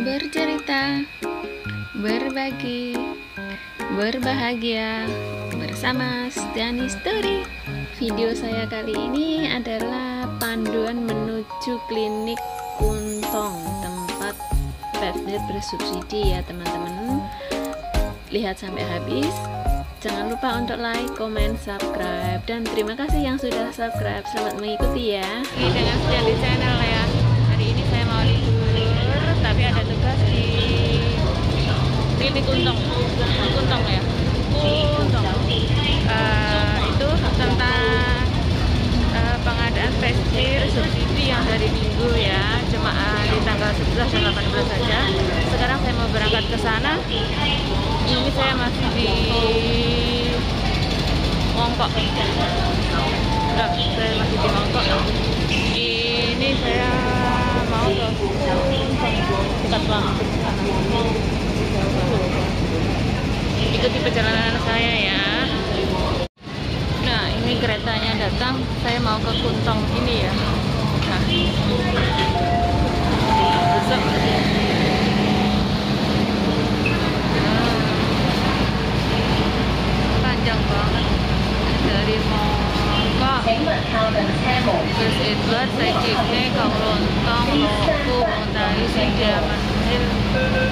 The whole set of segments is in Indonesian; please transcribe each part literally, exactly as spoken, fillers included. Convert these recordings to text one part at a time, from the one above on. Bercerita, berbagi, berbahagia bersama Stianistory. Video saya kali ini adalah panduan menuju klinik Kwun Tong, tempat P P D bersubsidi ya teman-teman. Lihat sampai habis. Jangan lupa untuk like, comment, subscribe, dan terima kasih yang sudah subscribe. Selamat mengikuti ya. Ini dengan Stian di channel ya. Hari ini saya mau libur, tapi ada tugas di klinik Kwun Tong, Kwun Tong ya, Kwun Tong. Uh, itu tentang uh, pengadaan P P D subsidi yang dari minggu ya, jemaah di tanggal sebelas dan delapan belas saja. Sekarang saya mau berangkat ke sana. Ini saya masih di Mongkok. Nah, saya masih di Mongkok. Ini saya mau ke dekat banget. Ikuti perjalanan saya ya. Nah, ini keretanya datang. Saya mau ke Kwun Tong ini ya. Nah, besok. Panjang banget dari Mongkok terus Edward, Sajiknya, Kang Lontong, Loku, Montai, Sijia, Manil,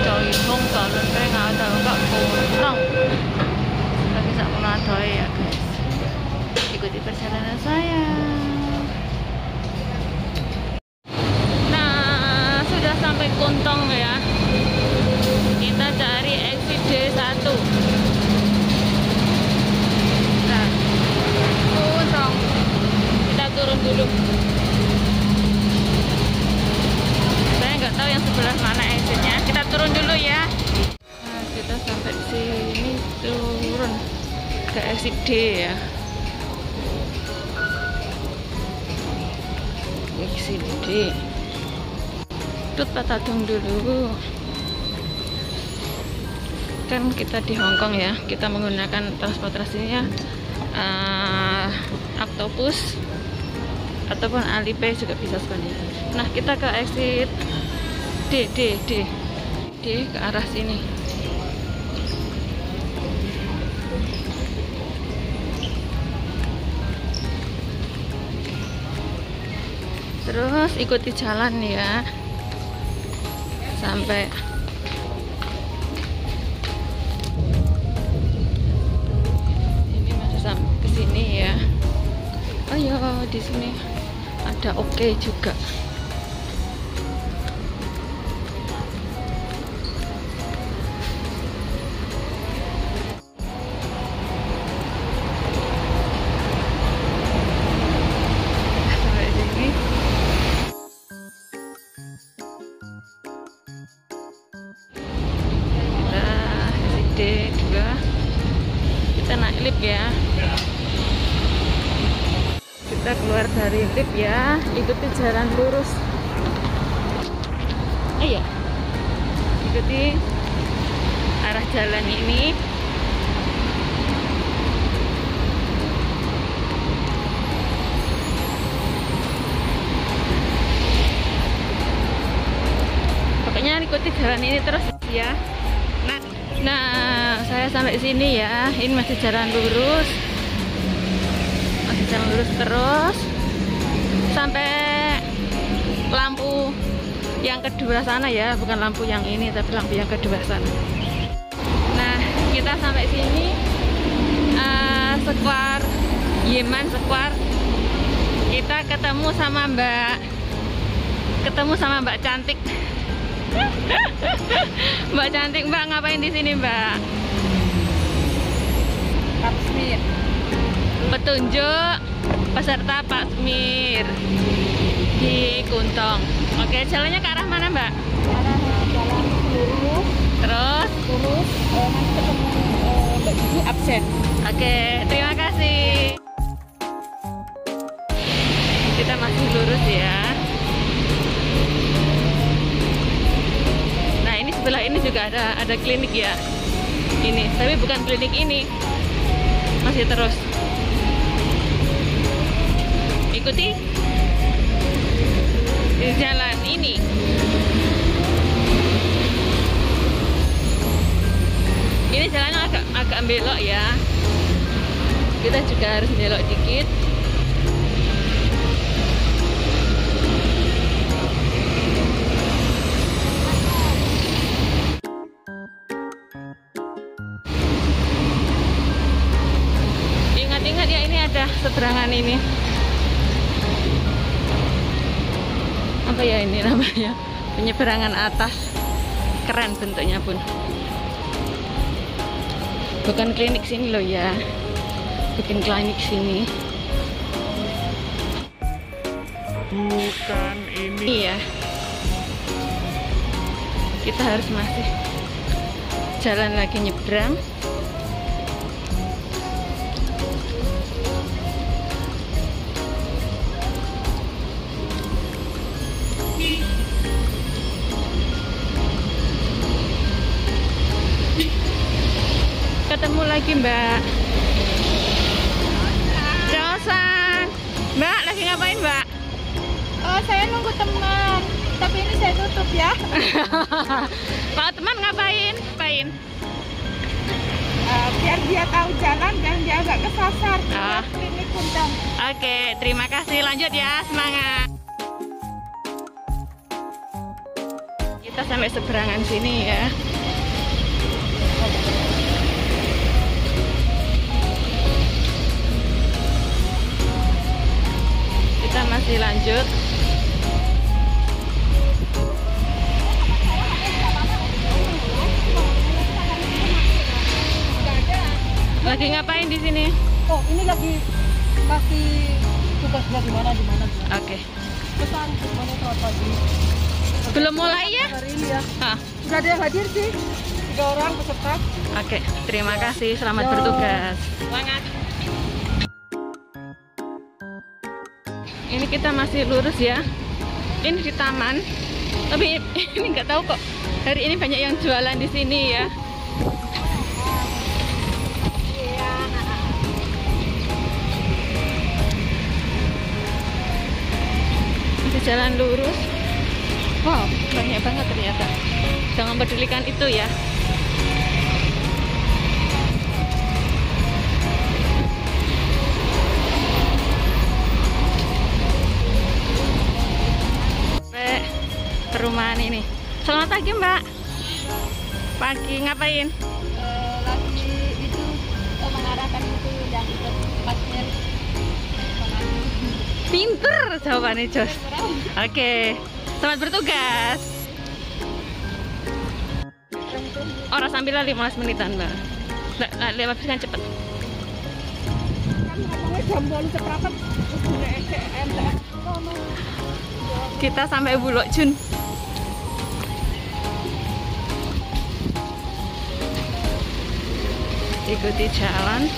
Doi Hong, Tolong, Rengau, Tolong, Kurang tapi tak pernah doi ya guys. Ikuti perjalanan saya. Nah, sudah sampai Kwun Tong ya. Kita cari exit D satu. Kita turun dulu. Saya nggak tahu yang sebelah mana exitnya. Kita turun dulu ya. Nah, kita sampai di sini turun ke exit D ya. Exit D. Tut patadung dulu. Kan kita di Hongkong ya. Kita menggunakan transportasinya Uh, Octopus ataupun Alipay juga bisa sekali. Nah, kita ke exit D, D, D, D ke arah sini. Terus ikuti jalan ya sampai. Oh, di sini ada oke juga. Nah, D juga. Kita naik lift ya. Kita keluar dari lift ya, ikuti jalan lurus. Iya, ikuti arah jalan ini. Pokoknya ikuti jalan ini terus ya. Nah, nah saya sampai sini ya. Ini masih jalan lurus. Jalan lurus terus sampai lampu yang kedua sana ya, bukan lampu yang ini tapi lampu yang kedua sana. Nah, kita sampai sini uh, Square Yaman Square. Kita ketemu sama Mbak ketemu sama Mbak cantik. Mbak cantik, Mbak ngapain di sini, Mbak? Resmi. Petunjuk peserta Pak Smir di Kwun Tong. Oke, jalannya ke arah mana, Mbak? Arah jalan lurus. Terus? Lurus. Eh, nanti ketemu eh, Mbak Gigi absen. Oke, terima kasih. Kita masih lurus ya. Nah, ini sebelah ini juga ada ada klinik ya. Ini, tapi bukan klinik ini. Masih terus. Ikuti di jalan ini. Ini jalannya agak agak belok ya. Kita juga harus belok dikit. Ingat-ingat ya, ini ada seberangan ini. Apa ya ini namanya? Penyeberangan atas. Keren bentuknya pun. Bukan klinik sini loh ya. Bikin klinik sini. Bukan ini. Iya. Kita harus masih jalan lagi nyebrang. Ketemu lagi Mbak Rosan. Mbak lagi ngapain Mbak? Oh, saya nunggu teman. Tapi ini saya tutup ya. Kalau teman ngapain? Ngapain? Uh, biar dia tahu jalan dan dia agak kesasar. Oh. Klinik Kwun Tong. Oke, terima kasih. Lanjut ya, semangat. Kita sampai seberangan sini ya. Kita masih lanjut. Lagi ngapain di sini? Oh, ini lagi kasih tugas dari mana di mana. Oke. Pesan gimana tuh pagi? Belum mulai ya? Hah. Sudah ada yang hadir sih. Tiga orang peserta. Oke, terima kasih. Selamat Yo. bertugas. Semangat. Ini kita masih lurus ya. Ini di taman. Tapi ini nggak tahu kok. Hari ini banyak yang jualan di sini ya. Masih jalan lurus. Wow, banyak banget ternyata. Jangan pedulikan itu ya. Perumahan ini. Selamat pagi Mbak. Pagi ngapain? Uh, lagi itu oh, mengarahkan itu yang pasien. Pinter jawabannya Jos. Oke, okay. Selamat bertugas. Orang sambil lima belas menitan Mbak. Nggak lewat kan cepet. Kita sampai Wo Lok Jun. Ikuti jalan.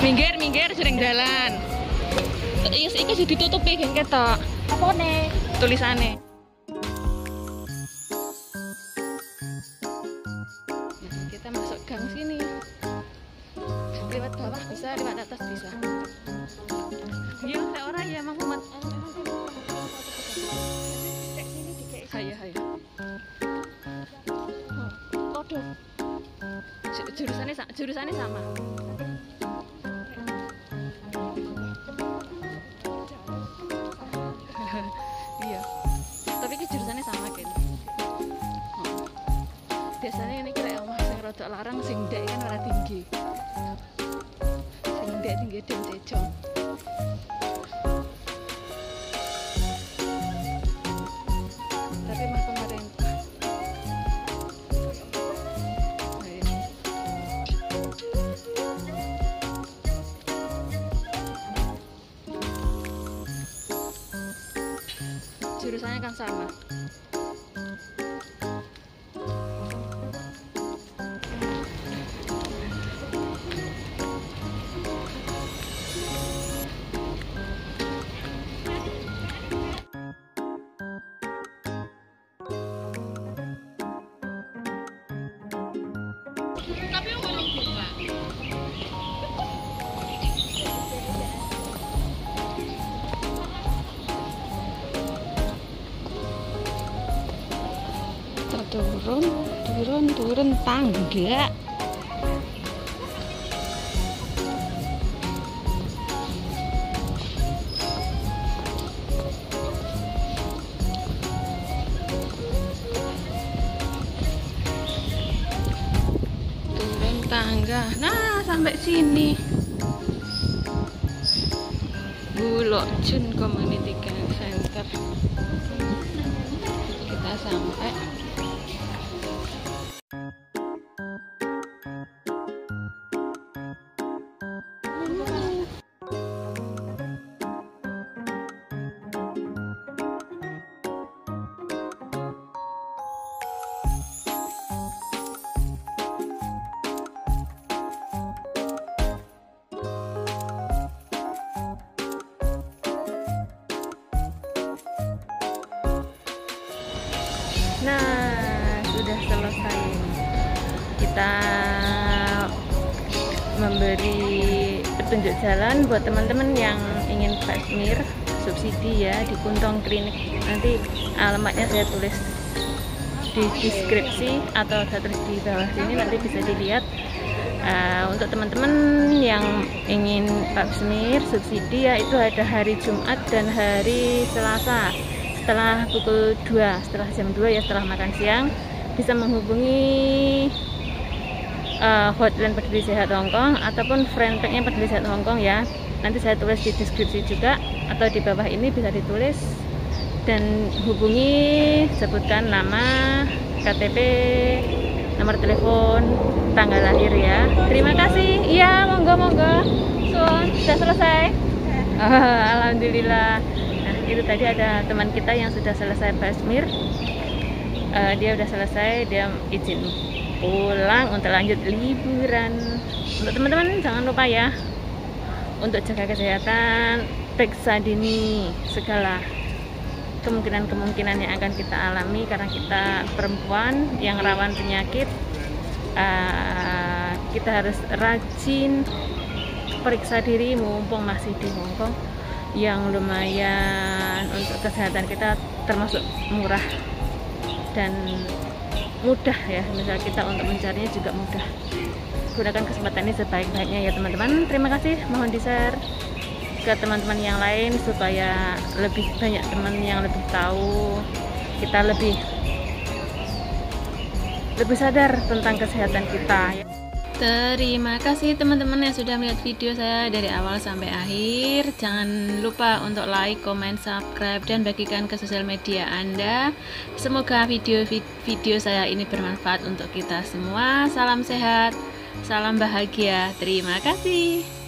Minggir, minggir, sering jalan. Iya, ini sudah ditutupi kan ketok. Apa nih? Tulisannya. Nah, kita masuk gang sini. Lewat bawah bisa, lewat atas bisa. Yuk, ada orang ya, Mang Muhammad. Ayo, ayo. Waduh. Jurusannya jurusannya sama. Iya. Tapi ke jurusannya sama kan. Oh. Biasanya ini kira omah sing rodok larang sing ndek kan ora tinggi. Sing ndek tinggi den cecong. Tapi mah pemerintah. Jurusannya kan sama. Tapi belum buka. turun turun turun tangga. Nah, sampai sini Wo Lok Community Center kita sampai. Nah, sudah selesai. Kita memberi petunjuk jalan buat teman-teman yang ingin plasmir subsidi ya di Kwun Tong Klinik. Nanti alamatnya saya tulis di deskripsi atau saya tulis di bawah sini, nanti bisa dilihat. Uh, untuk teman-teman yang ingin plasmir subsidi ya, itu ada hari Jumat dan hari Selasa. Setelah pukul dua, setelah jam dua ya, setelah makan siang, bisa menghubungi uh, hotline Peduli Sehat Hongkong ataupun friendpage-nya Peduli Sehat Hongkong ya. Nanti saya tulis di deskripsi juga atau di bawah ini bisa ditulis, dan hubungi, sebutkan nama, K T P, nomor telepon, tanggal lahir ya. Terima kasih. Iya, monggo monggo. So, sudah selesai. Oh, alhamdulillah. Itu tadi ada teman kita yang sudah selesai plasmir, uh, dia sudah selesai, dia izin pulang untuk lanjut liburan. Untuk teman-teman jangan lupa ya untuk jaga kesehatan, periksa dini segala kemungkinan-kemungkinan yang akan kita alami karena kita perempuan yang rawan penyakit. Uh, kita harus rajin periksa diri mumpung masih di Hongkong yang lumayan untuk kesehatan kita, termasuk murah dan mudah ya, misal kita untuk mencarinya juga mudah. Gunakan kesempatan ini sebaik-baiknya ya teman-teman. Terima kasih, mohon di-share ke teman-teman yang lain supaya lebih banyak teman yang lebih tahu, kita lebih lebih sadar tentang kesehatan kita. Terima kasih teman-teman yang sudah melihat video saya dari awal sampai akhir. Jangan lupa untuk like, comment, subscribe, dan bagikan ke sosial media Anda. Semoga video-video saya ini bermanfaat untuk kita semua. Salam sehat, salam bahagia. Terima kasih.